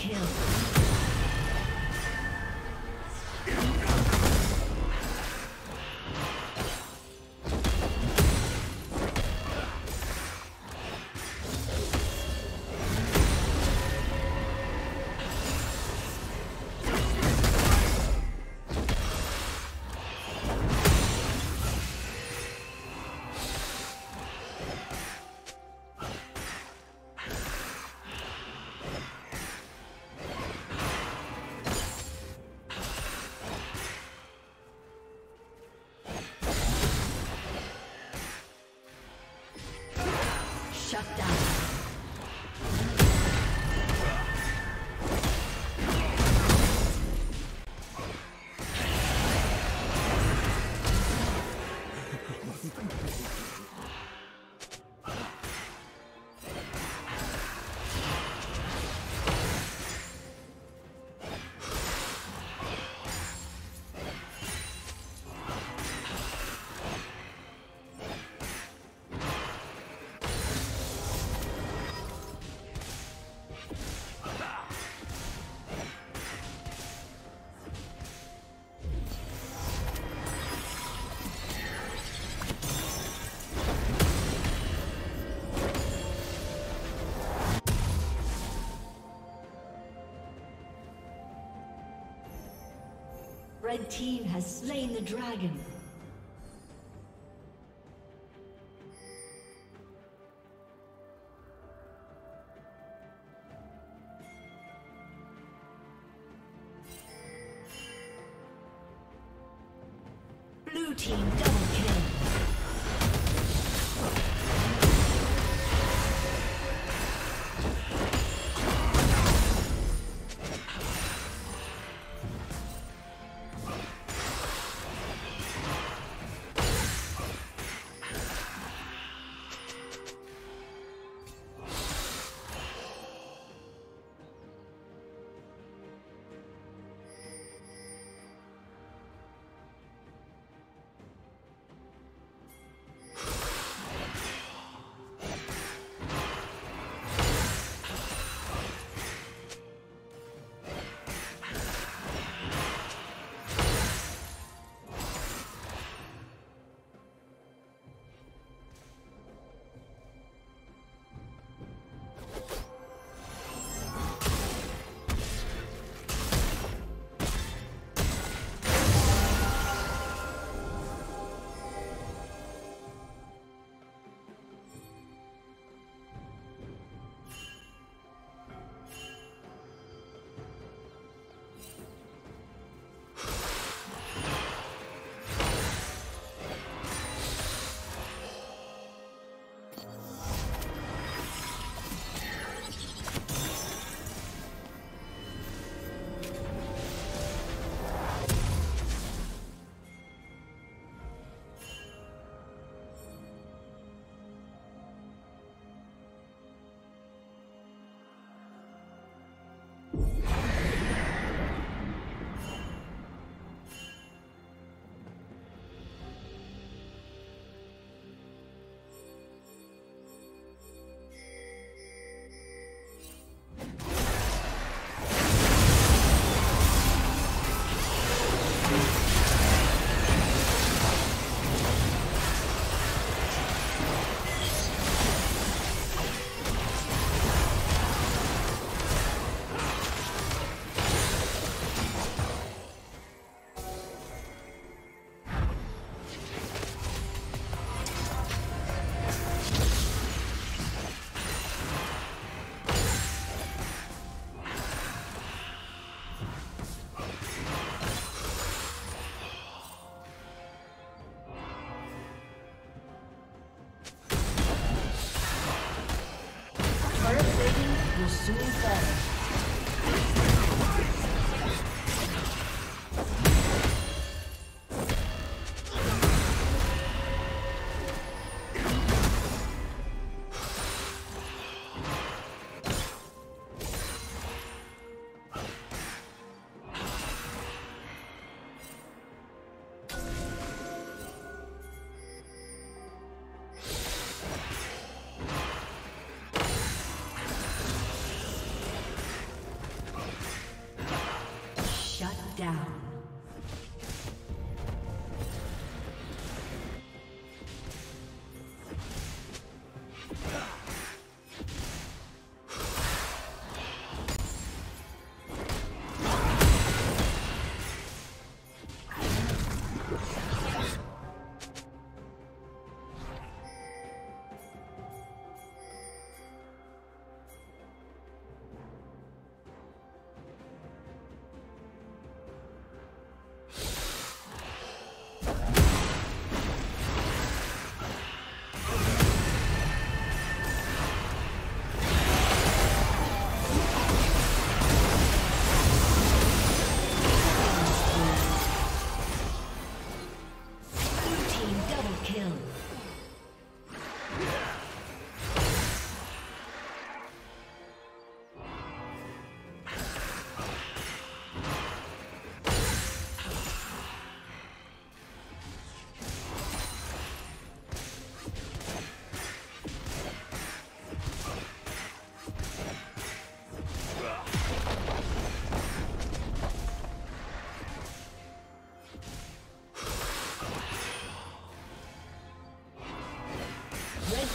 Shut down. Red team has slain the dragon. Blue team double kill.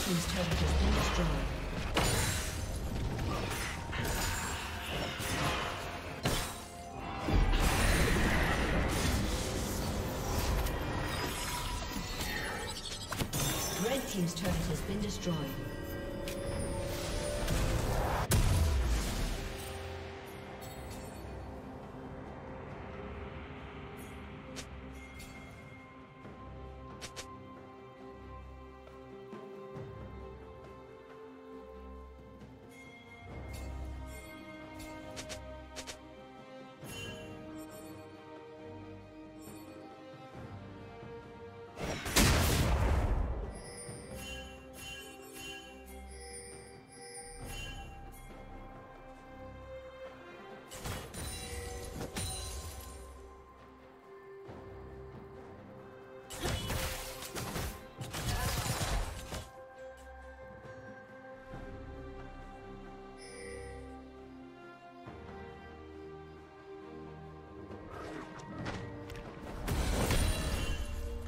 team's turret has been destroyed. Team's turret has been destroyed.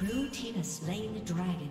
Blue team has slain the dragon.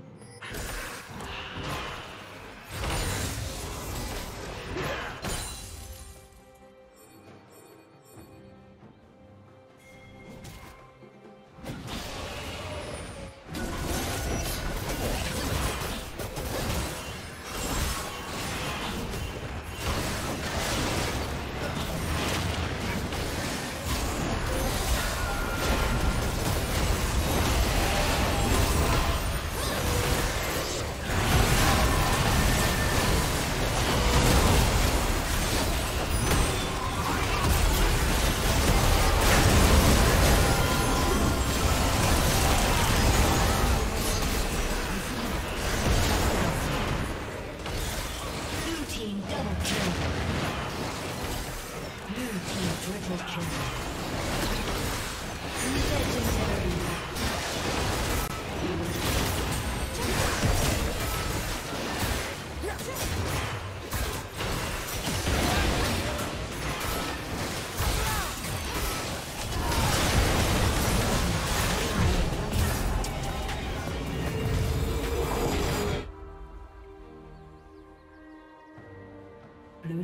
Blue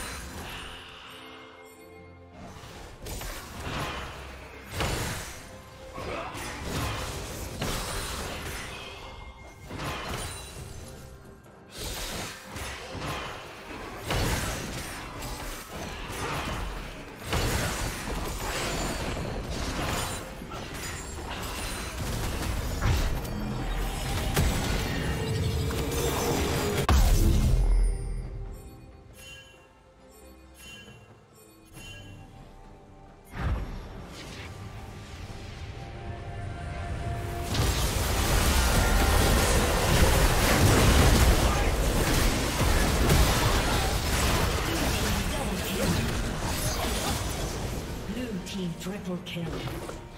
Triple kill.